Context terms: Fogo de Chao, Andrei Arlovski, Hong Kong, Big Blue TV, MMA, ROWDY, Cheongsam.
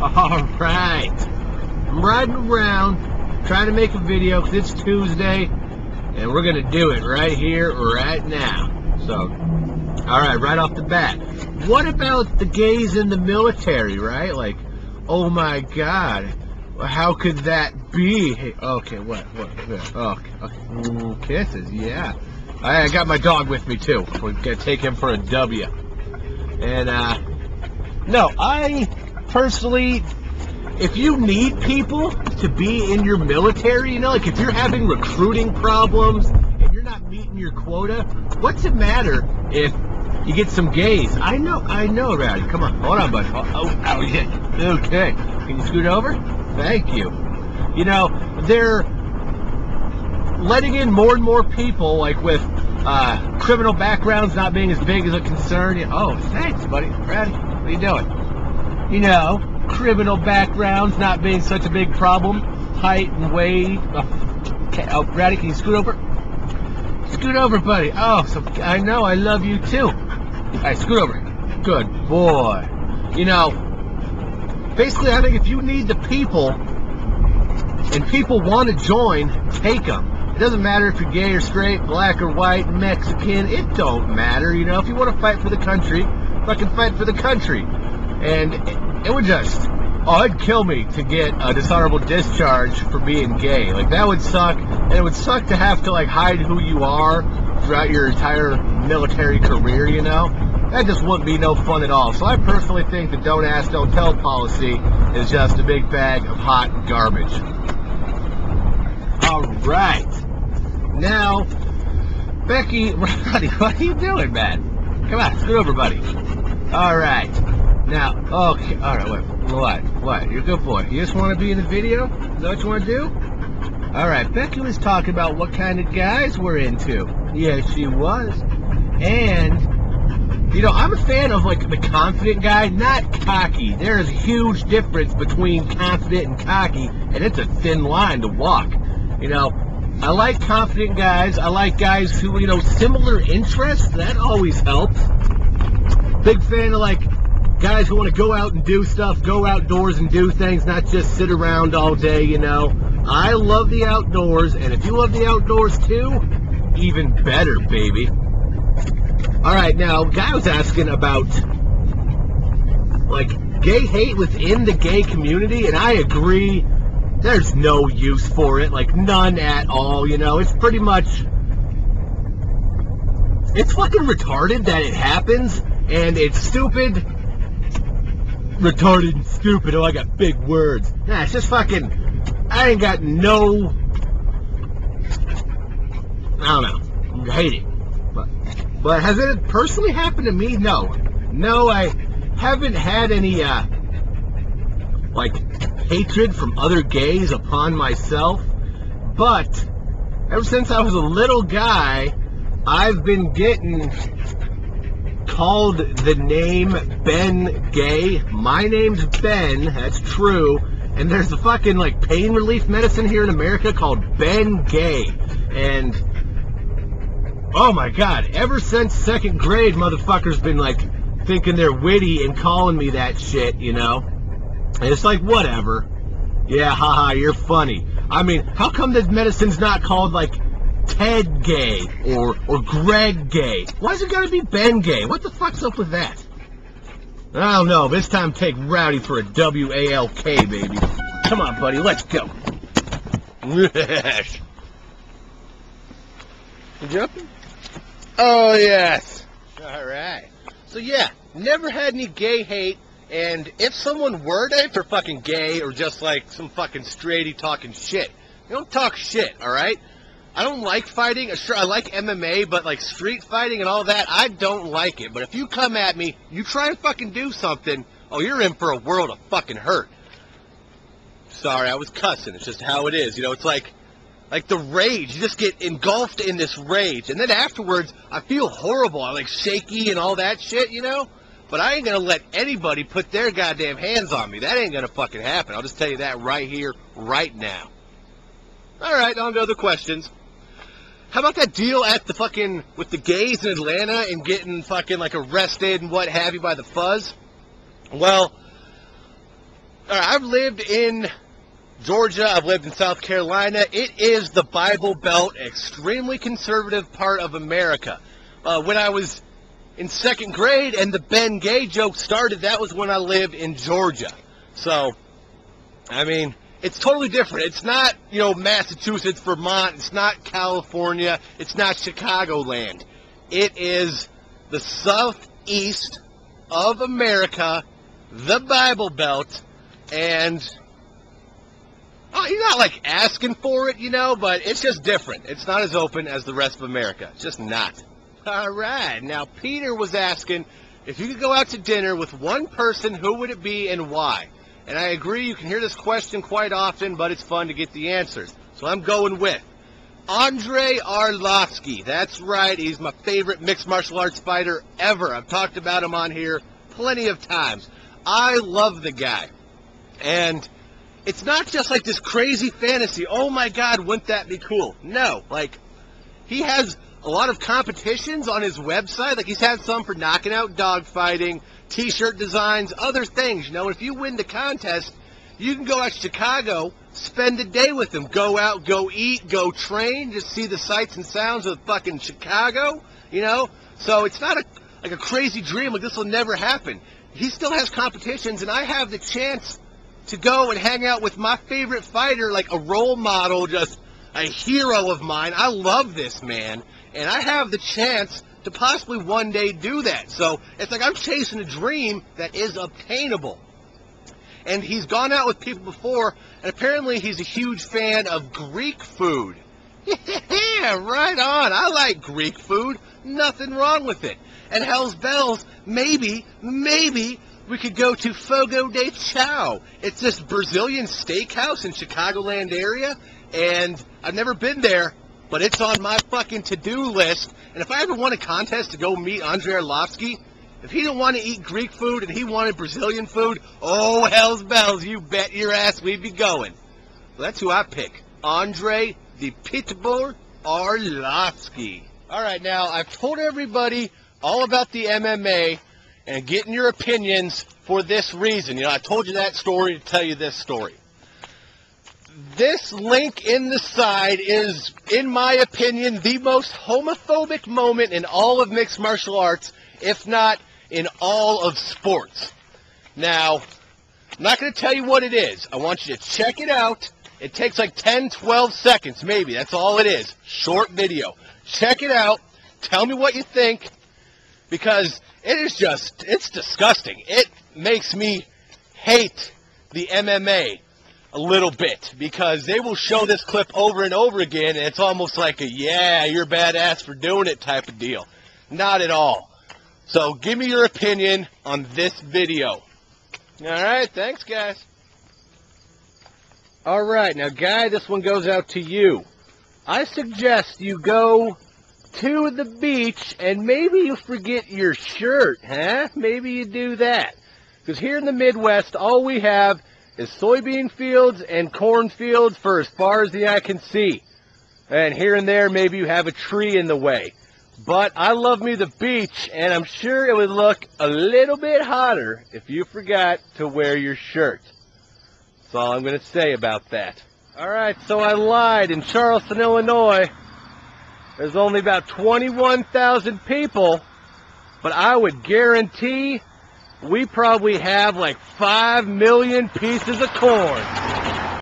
All right, I'm riding around trying to make a video because it's Tuesday, and we're gonna do it right here, right now. So, all right, right off the bat, what about the gays in the military, right? Like, oh my God, how could that be? Hey, okay, what? Okay. Ooh, kisses, yeah. I got my dog with me too. We're gonna take him for a W. And no, I personally, if you need people to be in your military, you know, like if you're having recruiting problems and you're not meeting your quota, what's it matter if you get some gays? I know, Rowdy. Come on, hold on, bud. Oh, yeah. Okay. Can you scoot over? Thank you. You know, they're letting in more and more people, like with criminal backgrounds not being as big as a concern. Oh, thanks, buddy. Rowdy, what are you doing? You know, criminal backgrounds not being such a big problem. Height and weight. Okay. Oh, Rowdy, can you scoot over? Scoot over, buddy. Oh, so I know I love you too. All right, scoot over. Good boy. You know, basically, I think if you need the people and people want to join, take them. It doesn't matter if you're gay or straight, black or white, Mexican. It don't matter. You know, if you want to fight for the country, fucking fight for the country. And it would just, oh, it'd kill me to get a dishonorable discharge for being gay. Like, that would suck. And it would suck to have to, like, hide who you are throughout your entire military career, you know? That just wouldn't be no fun at all. So I personally think the don't ask, don't tell policy is just a big bag of hot garbage. All right. Now, Becky, Roddy, what are you doing, man? Come on, scoot over, buddy. All right. Now, okay, all right, wait, what? You're a good boy. You just want to be in the video? Is that what you want to do? All right, Becky was talking about what kind of guys we're into. Yeah, she was. And you know, I'm a fan of, like, the confident guy, not cocky. There is a huge difference between confident and cocky, and it's a thin line to walk. You know, I like confident guys. I like guys who, you know, similar interests. That always helps. Big fan of, like, guys who want to go out and do stuff, go outdoors and do things, not just sit around all day, you know. I love the outdoors, and if you love the outdoors, too, even better, baby. Alright, now, guy was asking about, like, gay hate within the gay community, and I agree, there's no use for it, like, none at all, you know, it's pretty much, it's fucking retarded that it happens, and it's stupid, retarded and stupid, oh, I got big words, nah, it's just fucking, I ain't got no, I don't know, I hate it. But has it personally happened to me? No. No, I haven't had any, like, hatred from other gays upon myself. But ever since I was a little guy, I've been getting called the name Ben Gay. My name's Ben, that's true. And there's a fucking, like, pain relief medicine here in America called Ben Gay. And oh my God, ever since second grade, motherfuckers been like thinking they're witty and calling me that shit, you know? And it's like, whatever. Yeah, haha, you're funny. I mean, how come this medicine's not called like Ted Gay or Greg Gay? Why is it gotta be Ben Gay? What the fuck's up with that? I don't know, but it's time to take Rowdy for a W-A-L-K, baby. Come on, buddy, let's go. You jumping? Oh, yes. All right. So, yeah, never had any gay hate, and if someone were to, if they're fucking gay or just, like, some fucking straighty talking shit, you don't talk shit, all right? I don't like fighting. Sure, I like MMA, but, like, street fighting and all that, I don't like it. But if you come at me, you try and fucking do something, oh, you're in for a world of fucking hurt. Sorry, I was cussing. It's just how it is. You know, it's like the rage, you just get engulfed in this rage, and then afterwards, I feel horrible, I'm like shaky and all that shit, you know, but I ain't gonna let anybody put their goddamn hands on me, that ain't gonna fucking happen, I'll just tell you that right here, right now. Alright, on to other questions. How about that deal at the fucking, with the gays in Atlanta, and getting fucking like arrested and what have you by the fuzz? Well, All right, I've lived in Georgia, I've lived in South Carolina. It is the Bible Belt, extremely conservative part of America. When I was in second grade and the Ben Gay joke started, that was when I lived in Georgia. So, I mean, it's totally different. It's not, you know, Massachusetts, Vermont. It's not California. It's not Chicagoland. It is the southeast of America, the Bible Belt, and you're not, like, asking for it, you know, but it's just different. It's not as open as the rest of America. It's just not. All right. Now, Peter was asking, if you could go out to dinner with one person, who would it be and why? And I agree, you can hear this question quite often, but it's fun to get the answers. So I'm going with Andrei Arlovski. That's right. He's my favorite mixed martial arts fighter ever. I've talked about him on here plenty of times. I love the guy. And it's not just like this crazy fantasy, oh my God, wouldn't that be cool? No, like, he has a lot of competitions on his website. Like, he's had some for knocking out dogfighting, t-shirt designs, other things. You know, if you win the contest, you can go out to Chicago, spend a day with him, go out, go eat, go train, just see the sights and sounds of fucking Chicago, you know? So it's not like a crazy dream, like this will never happen. He still has competitions, and I have the chance to go and hang out with my favorite fighter, like a role model, just a hero of mine. I love this man, and I have the chance to possibly one day do that. So it's like I'm chasing a dream that is obtainable. And he's gone out with people before, and apparently he's a huge fan of Greek food. Yeah, right on. I like Greek food. Nothing wrong with it. And Hell's Bells, maybe we could go to Fogo de Chao. It's this Brazilian steakhouse in Chicagoland area, and I've never been there, but it's on my fucking to-do list. And if I ever won a contest to go meet Andrei Arlovski, if he didn't want to eat Greek food and he wanted Brazilian food, oh, Hell's Bells, you bet your ass we'd be going. Well, that's who I pick, Andrei the Pitbull Arlovski. All right, now, I've told everybody all about the MMA and getting your opinions for this reason. You know, I told you that story to tell you this story. This link in the side is, in my opinion, the most homophobic moment in all of mixed martial arts, if not in all of sports. Now, I'm not going to tell you what it is. I want you to check it out. It takes like 10, 12 seconds, maybe. That's all it is. Short video. Check it out. Tell me what you think, because it is just, it's disgusting. It makes me hate the MMA a little bit, because they will show this clip over and over again, and it's almost like a, yeah, you're badass for doing it type of deal. Not at all. So give me your opinion on this video. Alright, thanks guys. Alright, now Guy, this one goes out to you. I suggest you go to the beach and maybe you forget your shirt, huh? Maybe you do that. Because here in the Midwest, all we have is soybean fields and corn fields for as far as the eye can see. And here and there, maybe you have a tree in the way. But I love me the beach, and I'm sure it would look a little bit hotter if you forgot to wear your shirt. That's all I'm going to say about that. All right, so I lied. In Charleston, Illinois, there's only about 21,000 people, but I would guarantee we probably have like 5 million pieces of corn.